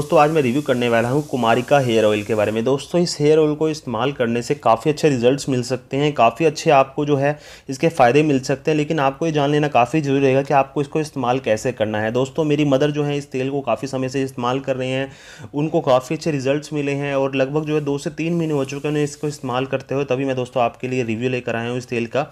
दोस्तों आज मैं रिव्यू करने वाला हूँ कुमारिका हेयर ऑयल के बारे में। दोस्तों इस हेयर ऑयल को इस्तेमाल करने से काफ़ी अच्छे रिजल्ट्स मिल सकते हैं, काफ़ी अच्छे आपको जो है इसके फ़ायदे मिल सकते हैं, लेकिन आपको ये जान लेना काफ़ी ज़रूरी रहेगा कि आपको इसको इस्तेमाल कैसे करना है। दोस्तों मेरी मदर जो है इस तेल को काफ़ी समय से इस्तेमाल कर रहे हैं, उनको काफ़ी अच्छे रिजल्ट्स मिले हैं और लगभग जो है 2 से 3 महीने हो चुके हैं उन्हें इसको इस्तेमाल करते हुए। तभी मैं दोस्तों आपके लिए रिव्यू लेकर आया हूँ इस तेल का।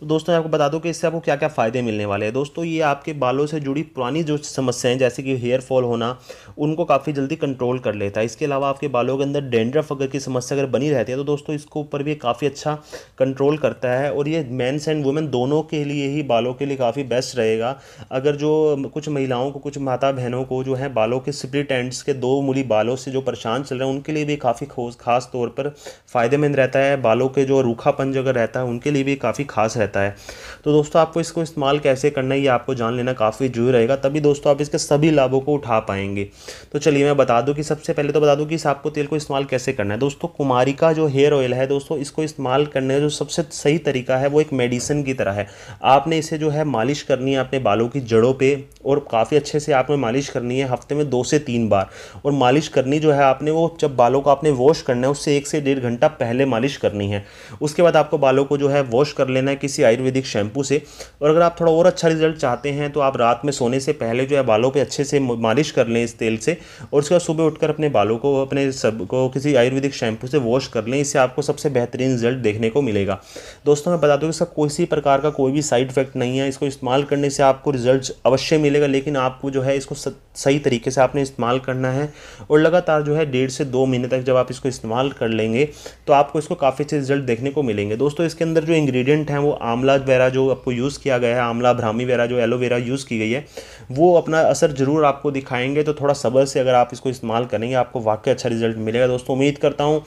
तो दोस्तों आपको बता दूँ कि इससे आपको क्या क्या फ़ायदे मिलने वाले हैं। दोस्तों ये आपके बालों से जुड़ी पुरानी जो समस्याएँ जैसे कि हेयर फॉल होना, उनको काफ़ी जल्दी कंट्रोल कर लेता है। इसके अलावा आपके बालों के अंदर डेंड्रफ अगर की समस्या अगर बनी रहती है तो दोस्तों इसको ऊपर भी काफ़ी अच्छा कंट्रोल करता है। और ये मेंस एंड वुमेन दोनों के लिए ही बालों के लिए काफ़ी बेस्ट रहेगा। अगर जो कुछ महिलाओं को, कुछ माता बहनों को जो है बालों के स्प्लिट एंड्स के 2 उंगली बालों से जो परेशान चल रहे हैं उनके लिए भी काफ़ी खास तौर पर फ़ायदेमंद रहता है। बालों के जो रूखापन जो अगर रहता है उनके लिए भी काफ़ी खास रहता है। तो दोस्तों आपको इसको इस्तेमाल कैसे करना है ये आपको जान लेना काफ़ी जरूरी रहेगा, तभी दोस्तों आप इसके सभी लाभों को उठा पाएंगे। तो चलिए मैं बता दूं कि सबसे पहले तो बता दूं कि इस आपको तेल को इस्तेमाल कैसे करना है। दोस्तों कुमारिका जो हेयर ऑयल है दोस्तों इसको इस्तेमाल करने का जो सबसे सही तरीका है वो एक मेडिसिन की तरह है। आपने इसे जो है मालिश करनी है अपने बालों की जड़ों पे, और काफ़ी अच्छे से आपने मालिश करनी है हफ्ते में 2 से 3 बार। और मालिश करनी जो है आपने वो जब बालों को आपने वॉश करना है उससे 1 से 1.5 घंटा पहले मालिश करनी है। उसके बाद आपको बालों को जो है वॉश कर लेना है किसी आयुर्वेदिक शैम्पू से। और अगर आप थोड़ा और अच्छा रिजल्ट चाहते हैं तो आप रात में सोने से पहले जो है बालों पर अच्छे से मालिश कर लें इस तेल से, और उसके बाद सुबह उठकर अपने बालों को किसी आयुर्वेदिक शैम्पू से वॉश कर लें। इससे आपको सबसे बेहतरीन रिजल्ट देखने को मिलेगा। दोस्तों मैं बता दूं कि इसका किसी प्रकार का कोई भी साइड इफेक्ट नहीं है। इसको इस्तेमाल करने से आपको रिजल्ट अवश्य मिलेगा, लेकिन आपको जो है इसको सही तरीके से आपने इस्तेमाल करना है। और लगातार जो है 1.5 से 2 महीने तक जब आप इसको इस्तेमाल कर लेंगे तो आपको इसको काफ़ी अच्छे रिजल्ट देखने को मिलेंगे। दोस्तों इसके अंदर जो इंग्रेडिएंट हैं वो आंवला वगैरह जो आपको यूज़ किया गया है, आंवला ब्राह्मी वगैरह जो एलोवेरा यूज़ की गई है, वो अपना असर ज़रूर आपको दिखाएंगे। तो थोड़ा सब्र से अगर आप इसको इस्तेमाल करेंगे आपको वाकई अच्छा रिजल्ट मिलेगा। दोस्तों उम्मीद करता हूँ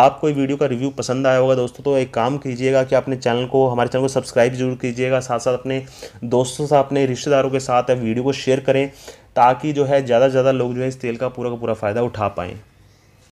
आपको ये वीडियो का रिव्यू पसंद आया होगा। दोस्तों तो एक काम कीजिएगा कि अपने चैनल को, हमारे चैनल को सब्सक्राइब जरूर कीजिएगा, साथ साथ अपने दोस्तों से, अपने रिश्तेदारों के साथ वीडियो को शेयर करें, ताकि जो है ज़्यादा से ज़्यादा लोग जो है इस तेल का पूरा फ़ायदा उठा पाएँ।